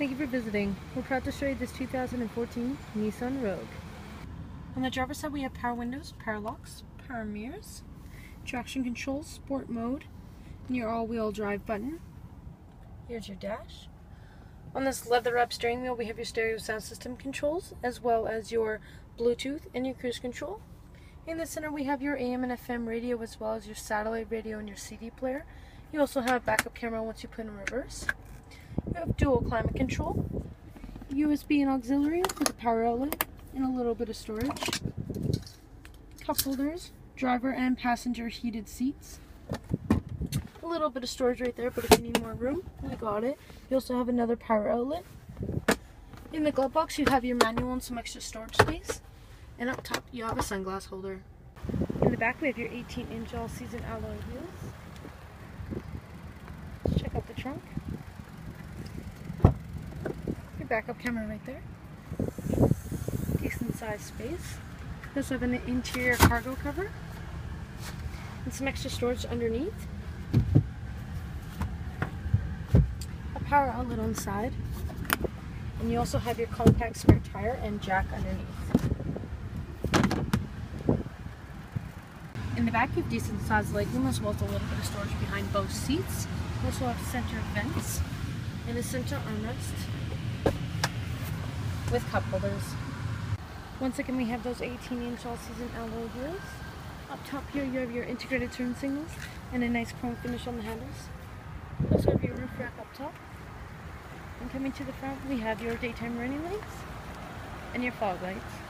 Thank you for visiting. We're proud to show you this 2014 Nissan Rogue. On the driver's side we have power windows, power locks, power mirrors, traction control, sport mode, and your all-wheel drive button. Here's your dash. On this leather-up steering wheel we have your stereo sound system controls, as well as your Bluetooth and your cruise control. In the center we have your AM and FM radio, as well as your satellite radio and your CD player. You also have backup camera once you put in reverse. You have dual climate control, USB and auxiliary with a power outlet, and a little bit of storage. Cup holders, driver and passenger heated seats. A little bit of storage right there, but if you need more room, we got it. You also have another power outlet. In the glove box you have your manual and some extra storage space. And up top, you have a sunglass holder. In the back, we have your 18-inch all-season alloy wheels. Let's check out the trunk. Your backup camera right there. Decent sized space. You also have an interior cargo cover and some extra storage underneath. A power outlet on the side. And you also have your compact spare tire and jack underneath. In the back, you have decent sized legroom, as well as a little bit of storage behind both seats. You also have center vents and a center armrest with cup holders. Once again, we have those 18-inch all-season alloy wheels. Up top here, you have your integrated turn signals and a nice chrome finish on the handles. You also have your roof rack up top. And coming to the front, we have your daytime running lights and your fog lights.